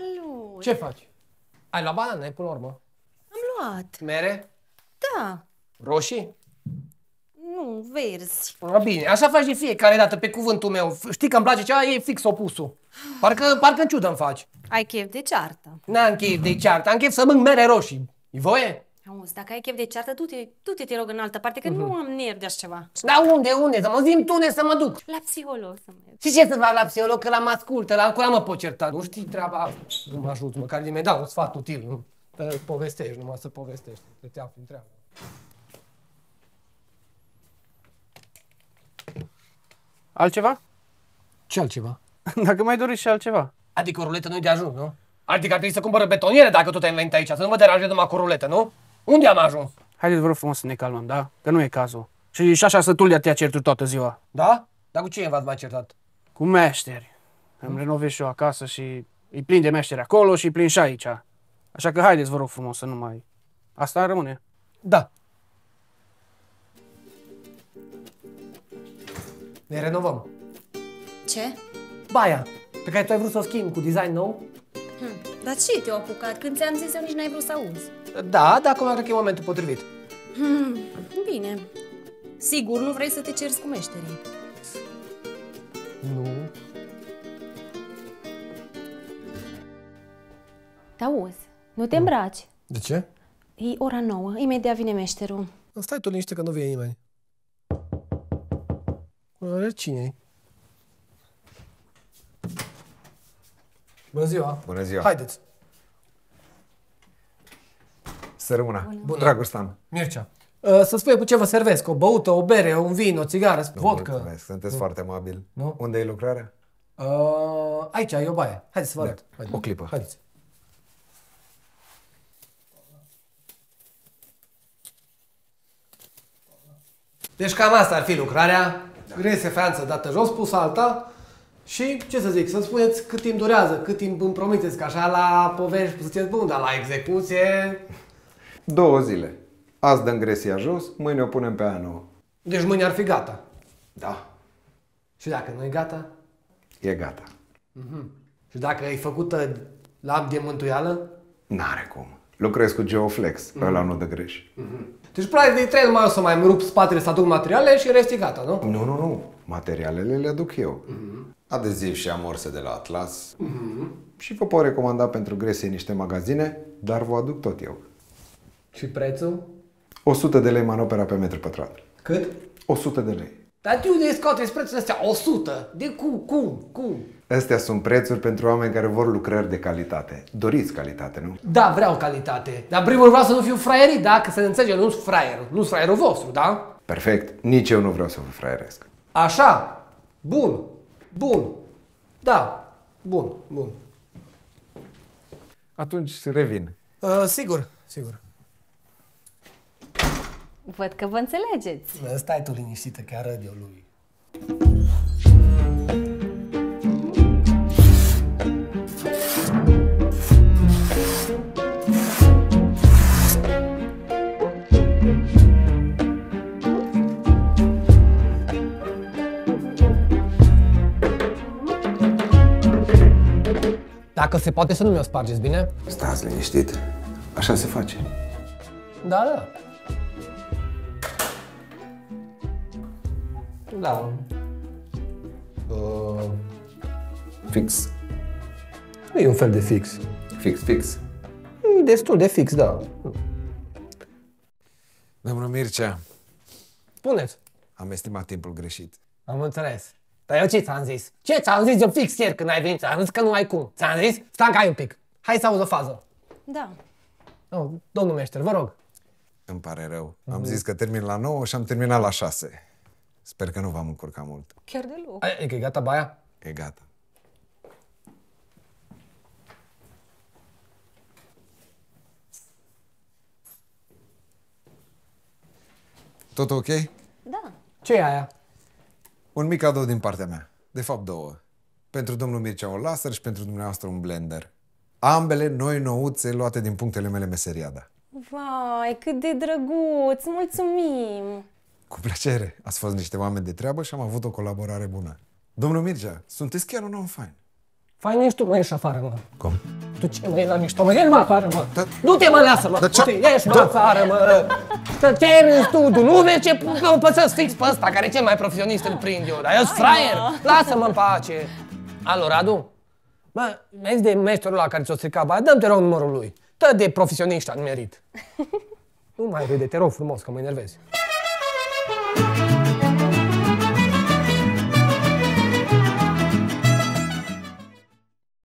Salut! Ce faci? Ai luat banane, până la urmă? Am luat. Mere? Da. Roșii? Nu, verzi. Bine, așa faci de fiecare dată, pe cuvântul meu. Știi că îmi place cea, e fix opusul. Parcă în ciudă îmi faci. Ai chef de ceartă. N-am chef de ceartă, am chef să mânc mere roșii. E voie? Auzi, dacă ai chef de ceartă, du-te, te rog, în altă parte, că nu am nervi de așa ceva. Dar unde? Să mă zi-mi tu unde să mă duc? La psiholog să mă duc. Și ce să fac la psiholog? Că l-am ascultă, la acolo mă pot certa. Nu știi treaba, nu mă ajut, măcar mi-ai dat un sfat util. Nu? Povestești, numai să povestești, să te afli în treabă. Altceva? Ce altceva? Dacă mai dorești și altceva. Adică o ruletă nu-i de ajuns, nu? Adică ar trebui să cumpără betoniere dacă tu te-ai venit aici, să nu mă deranjezi numai cu ruletă, nu? Unde am ajuns? Haideți, vă rog frumos, să ne calmăm, da? Că nu e cazul. Și așa sătul de a te-a certuri toată ziua. Da? Dar cu cine v-ați mai certat? Cu meșteri. Îmi renovez și eu acasă și îi plin de meșteri acolo și îi plin și aici. Așa că haideți, vă rog frumos, să nu mai... Asta rămâne. Da. Ne renovăm. Ce? Baia, pe care tu ai vrut să o schimbi cu design nou. Dar ce te-a apucat? Când ți-am zis eu nici n-ai vrut să auzi. Da, dar acum cred că e momentul potrivit. Bine. Sigur, nu vrei să te ceri cu meșterii? Nu. Te auzi, nu te îmbraci. De ce? E ora 9, imediat vine meșterul. Stai tu liniște că nu vine nimeni. Cine-i? Bună ziua! Bună ziua! Haideți! Sărămâna! Dragostan! Mircea! Să spui cu ce vă servesc? O băută, o bere, un vin, o țigară, vodka? Mulțumesc! Sunteți foarte amabil! Unde e lucrarea? Aici, e o baie. Haideți să vă arăt! O clipă! Haideți! Deci cam asta ar fi lucrarea. Grese Franță dată jos, pus alta și, ce să zic, să-mi spuneți cât timp durează, cât timp îmi promiteți, că așa la povești sunteți bun, dar la execuție... 2 zile. Azi dăm gresia jos, mâine o punem pe aia nouă. Deci mâine ar fi gata? Da. Și dacă nu e gata? E gata. Și dacă e făcută la de mântuială? N-are cum. Lucrez cu Geoflex, ăla nu dă greș. Deci, practic, de 3 numai o să mai rup spatele să aduc materiale și rest e gata, nu? Nu. Materialele le aduc eu. Adeziv și amorse de la Atlas. Și vă pot recomanda pentru gresie niște magazine, dar vă aduc tot eu. Și prețul? 100 de lei manopera pe metru pătrat. Cât? 100 de lei. Dar de unde scoateți prețul astea? 100? De cum? Astea sunt prețuri pentru oameni care vor lucrări de calitate. Doriți calitate, nu? Da, vreau calitate. Dar primul vreau să nu fiu fraierit, da? Că se înțelege, nu sunt fraierul. Nu sunt fraierul vostru, da? Perfect. Nici eu nu vreau să vă fraieresc. Așa? Bun. Bun. Da. Bun. Bun. Atunci revin. Sigur. Văd că vă înțelegeți. Stai tu liniștită, că arăt eu lui. Dacă se poate să nu mi-o spargeți, bine? Stați liniștit. Așa se face. Da. Da. Fix. Nu e un fel de fix. Fix. E destul de fix, da. Domnul Mircea. Spuneți. Am estimat timpul greșit. Am înțeles. Dar eu ce ți-am zis? Ce ți-am zis eu fix ieri când ai venit? Ți-am zis că nu ai cum. Ți-am zis? Stancai un pic. Hai să auzi o fază. Da. Oh, domnul meșter, vă rog. Îmi pare rău. Am zis că termin la 9 și am terminat la 6. Sper că nu v-am încurcat mult. Chiar deloc. E că e gata baia? E gata. Tot ok? Da. Ce e aia? Un mic cadou din partea mea. De fapt, 2. Pentru domnul Mircea un laser și pentru dumneavoastră un blender. Ambele noi nouțe luate din punctele mele meseriada. Vai, cât de drăguț! Mulțumim! Cu plăcere. Ați fost niște oameni de treabă și am avut o colaborare bună. Domnul Mircea, sunteți chiar un om fain. Fain ești tu, mai ești afară, mă. Cum? Du-te, mă, la mișto, mă, el mă afară, mă! Du-te, mă, lasă-mă! Ieși, mă, afară, mă! Te-ai râs tu, Duluve, ce păsăți fix pe ăsta, care e cel mai profesionist, îl prind eu, dar eu sunt fraier! Lasă-mă în pace! Alo, Radu? Bă, vezi de meșterul ăla care ți-o strica baia? Dă-mi, te rog, numărul lui! Tă de profesioniști în merit! Nu mai râde, te rog frumos, că mă enervezi!